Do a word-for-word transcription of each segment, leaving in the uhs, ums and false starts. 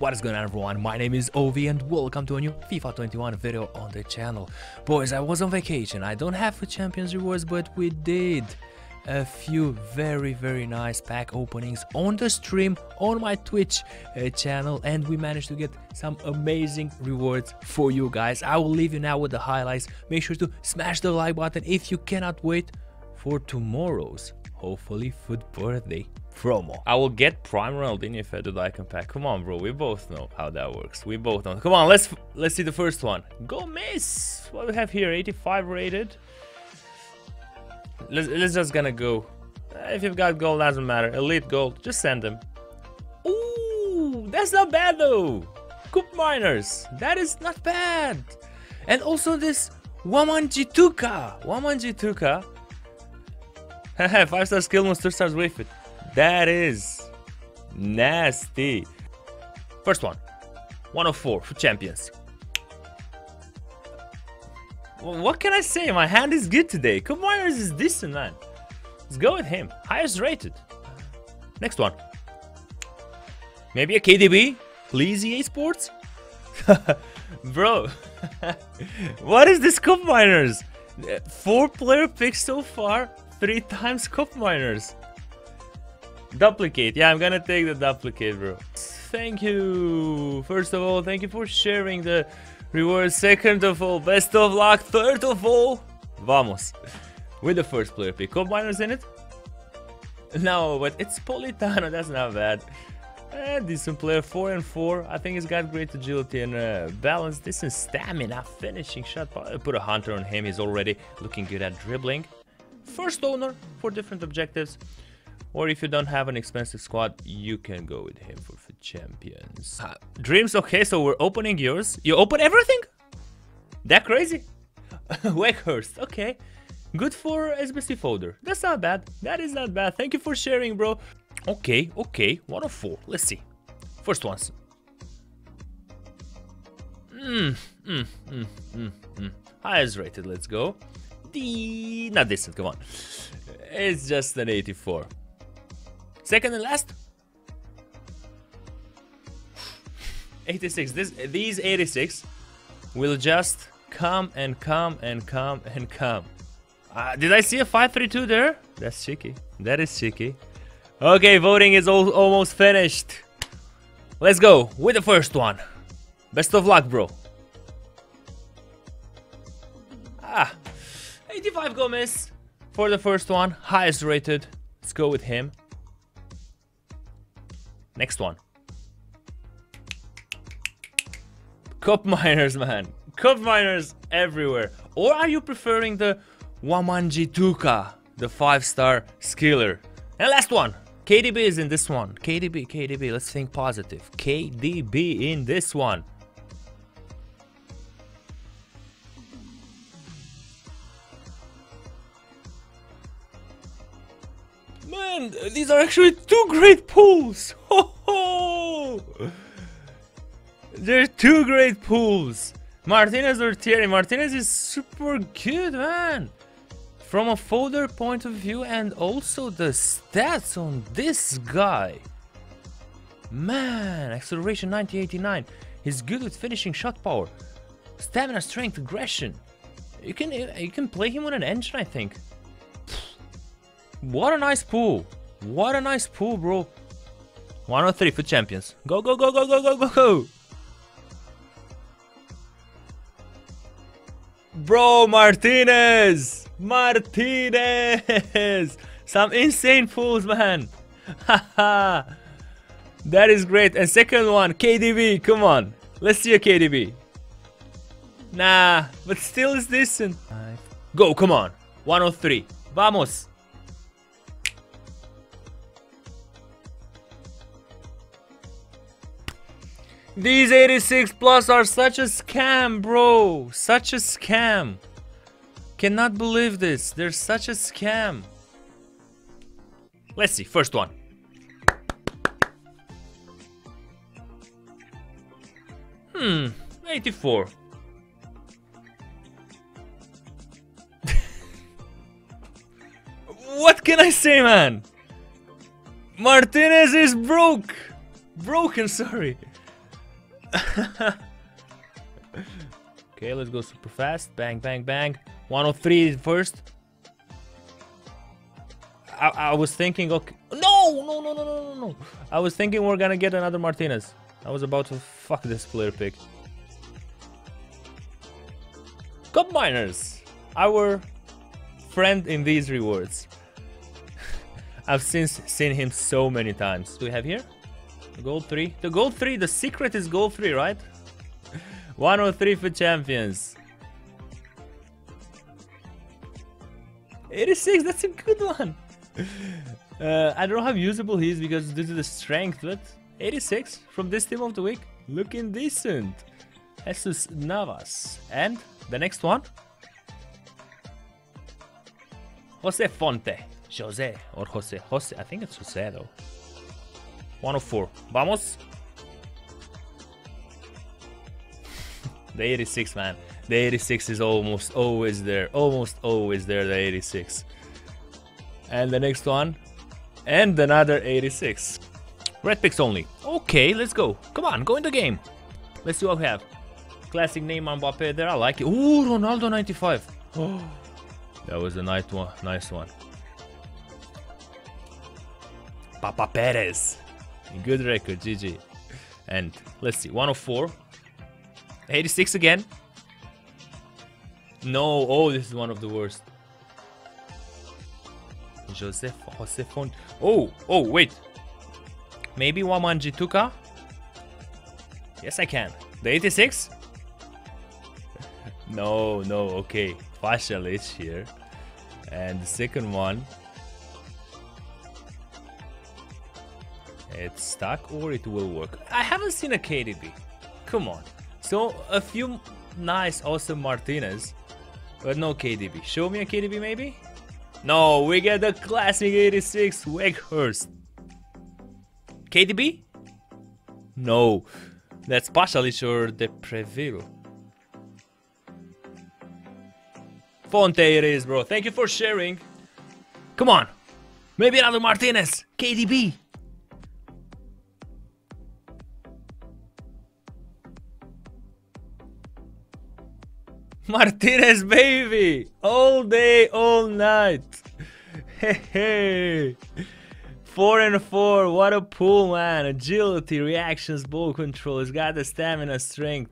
What is going on, everyone? My name is Ovi and welcome to a new FIFA twenty-one video on the channel. Boys, I was on vacation, I don't have the Champions rewards, but we did a few very very nice pack openings on the stream on my Twitch uh, channel, and we managed to get some amazing rewards for you guys. I will leave you now with the highlights. Make sure to smash the like button if you cannot wait for tomorrow's hopefully food birthday promo. I will get prime Ronaldinho if I do the icon pack. Come on, bro, we both know how that works. We both know. Come on, let's let's see the first one. Gomez. What do we have here? eighty-five rated. Let's, let's just gonna go. If you've got gold, doesn't matter. Elite gold, just send them. Ooh, that's not bad though. Cup miners. That is not bad. And also this Wamanjituka. Wamanjituka. five star skill moves, two stars with it. That is nasty. First one. one of four for champions. What can I say? My hand is good today. Cup miners is decent, man. Let's go with him. Highest rated. Next one. Maybe a K D B? Please, E A Sports? Bro. What is this cup miners? Four player picks so far. Three times cup miners. Duplicate. Yeah, I'm gonna take the duplicate, bro. Thank you. First of all, thank you for sharing the reward. Second of all, best of luck. Third of all, vamos. With the first player pick. Cup miners in it? No, but it's Politano. That's not bad. Eh, decent player. Four and four. I think he's got great agility and uh, balance. Decent stamina. Finishing shot. Put a hunter on him. He's already looking good at dribbling. First owner for different objectives, or if you don't have an expensive squad, you can go with him for, for champions. Uh, dreams, okay, so we're opening yours. You open everything? That crazy? Weghorst, okay. Good for S B C folder. That's not bad. That is not bad. Thank you for sharing, bro. Okay, okay. One of four. Let's see. First ones. Mm, mm, mm, mm, mm. Highest rated, let's go. The... not decent, come on. It's just an eighty-four. Second and last. eighty-six. This, these eighty-six will just come and come and come and come. Uh, did I see a five three two there? That's cheeky. That is cheeky. Okay, voting is al almost finished. Let's go with the first one. Best of luck, bro. Ah. eighty-five Gomez for the first one, highest rated. Let's go with him. Next one. Cup miners, man. Cup miners everywhere. Or are you preferring the Wamanjituka, the five star skiller? And last one. K D B is in this one. K D B, K D B. Let's think positive. K D B in this one. Man, these are actually two great pools. Ho ho! They're two great pools. Martinez or Thierry. Martinez is super good, man. From a folder point of view, and also the stats on this guy. Man, acceleration ninety eighty-nine. He's good with finishing shot power, stamina, strength, aggression. You can you can play him on an engine, I think. What a nice pool. What a nice pool, bro. one oh three for champions. Go, go, go, go, go, go, go, go. Bro, Martinez. Martinez. Some insane pools, man. Haha. That is great. And second one, K D B. Come on. Let's see a K D B. Nah, but still is decent. Go, come on. one oh three. Vamos. These eighty-six plus are such a scam, bro. Such a scam. Cannot believe this. They're such a scam. Let's see. First one. Hmm. eighty-four. What can I say, man? Martinez is broke. Broken, sorry. Okay, let's go super fast. Bang, bang, bang. one oh three first. I, I was thinking, okay. No, no, no, no, no, no, no. I was thinking we're gonna get another Martinez. I was about to fuck this player pick. Cup miners, our friend in these rewards. I've since seen him so many times. Do we have here? The gold three. The gold three, the secret is gold three, right? one oh three for champions. eighty-six, that's a good one. Uh, I don't know how usable he is because due to the strength, but eighty-six from this team of the week, looking decent. Jesus Navas. And the next one? Jose Fonte. Jose or Jose. Jose. I think it's Jose though. one oh four. Vamos. The eighty-six, man. The eighty-six is almost always there. Almost always there, the eighty-six. And the next one. And another eighty-six. Red picks only. Okay, let's go. Come on, go in the game. Let's see what we have. Classic Neymar, Mbappé there. I like it. Ooh, Ronaldo ninety-five. Oh, that was a nice one. Nice one. Papa Perez. Good record, G G. And let's see, one oh four. eighty-six again. No, oh, this is one of the worst. Josef, Josef Fonte. Oh, oh, wait. Maybe Wamanjituka? Yes, I can. The eighty-six? No, no, okay. Fasha Leach here. And the second one. It's stuck or it will work. I haven't seen a K D B. Come on. So a few nice, awesome Martinez, but no K D B. Show me a K D B maybe? No, we get the classic eighty-six Weghorst. K D B? No. That's partially sure the Preville. Fonte it is, bro. Thank you for sharing. Come on. Maybe another Martinez. K D B. Martinez, baby! All day, all night. Hey, hey. Four and four. What a pull, man. Agility, reactions, ball control. He's got the stamina, strength.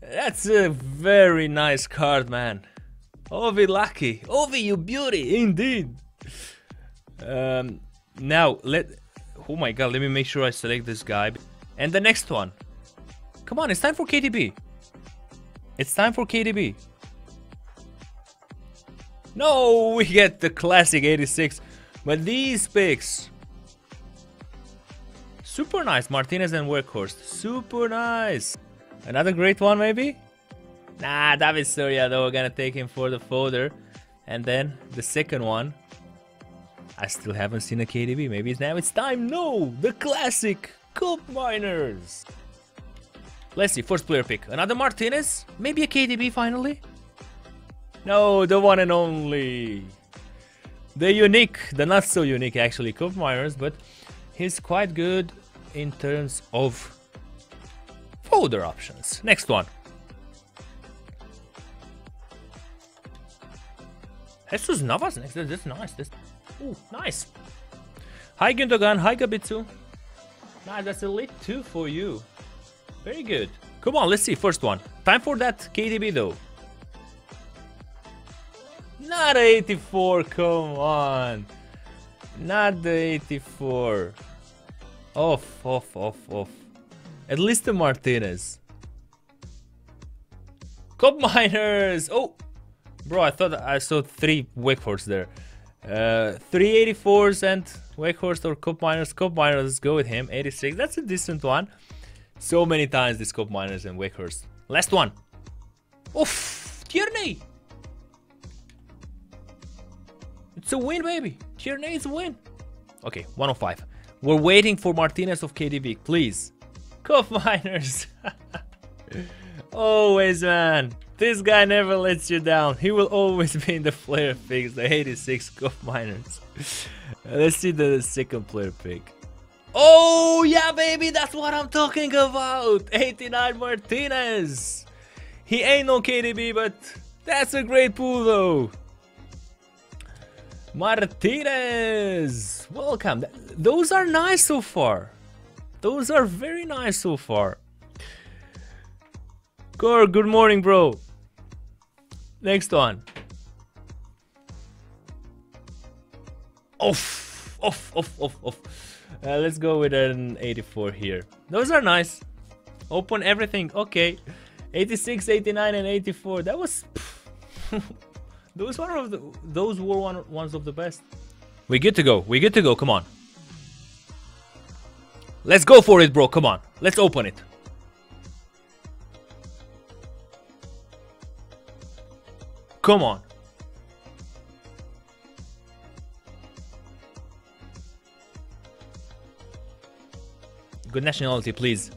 That's a very nice card, man. Ovi lucky. Ovi, you beauty, indeed. Um, now, let... Oh my god, let me make sure I select this guy. And the next one. Come on, it's time for K D B. It's time for K D B. No, we get the classic eighty-six. But these picks. Super nice. Martinez and Weghorst. Super nice. Another great one maybe? Nah, David Soria though. We're gonna take him for the folder. And then the second one. I still haven't seen a K D B. Maybe it's now it's time. No, the classic Cup Miners. Let's see, first player pick. Another Martinez? Maybe a K D B finally? No, the one and only. The unique, the not so unique actually, Cup Miners, but he's quite good in terms of folder options. Next one. Jesus Navas next. That's nice. That's... Ooh, nice. Hi Gündogan, hi Gabitsu. Nice, that's elite two for you. Very good. Come on, let's see. First one. Time for that K D B though. Not eighty-four, come on. Not the eighty-four. Off, off, off, off. At least the Martinez. Cup Miners. Oh, bro, I thought I saw three Weghorst there. Uh, three eighty-fours and Weghorst or Cup Miners. Cup Miners, let's go with him. eighty-six, that's a decent one. So many times this Cup Miners and Weghorst. Last one. Oof, Tierney. It's a win, baby. Tierney is a win. Okay, one oh five. We're waiting for Martinez of K D B, please. Cup Miners. Always, man. This guy never lets you down. He will always be in the player picks, the eighty-six Cup Miners. Let's see the second player pick. Oh, yeah, baby, that's what I'm talking about. eighty-nine Martinez. He ain't no K D B, but that's a great pool, though. Martinez. Welcome. Those are nice so far. Those are very nice so far. Gore, good morning, bro. Next one. Off, off, off, off, off. Uh, let's go with an eighty-four here. Those are nice. Open everything. Okay. eighty-six, eighty-nine, and eighty-four. That was. those one of the, those were one ones of the best. We good to go. We good to go. Come on. Let's go for it, bro. Come on. Let's open it. Come on. Good nationality, please.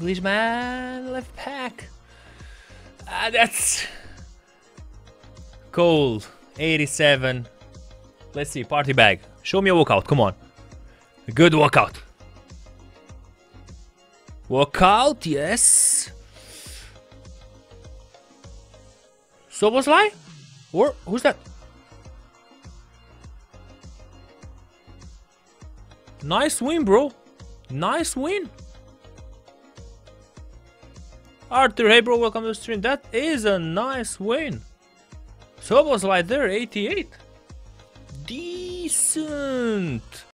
English man, left pack. Ah, that's cold. eighty-seven. Let's see, party bag. Show me a walkout. Come on. A good walkout. Walkout, yes. Szoboszlai? Or who's that? Nice win, bro. Nice win. Arthur, hey bro, welcome to the stream. That is a nice win. Szoboszlai there, eighty-eight. Decent.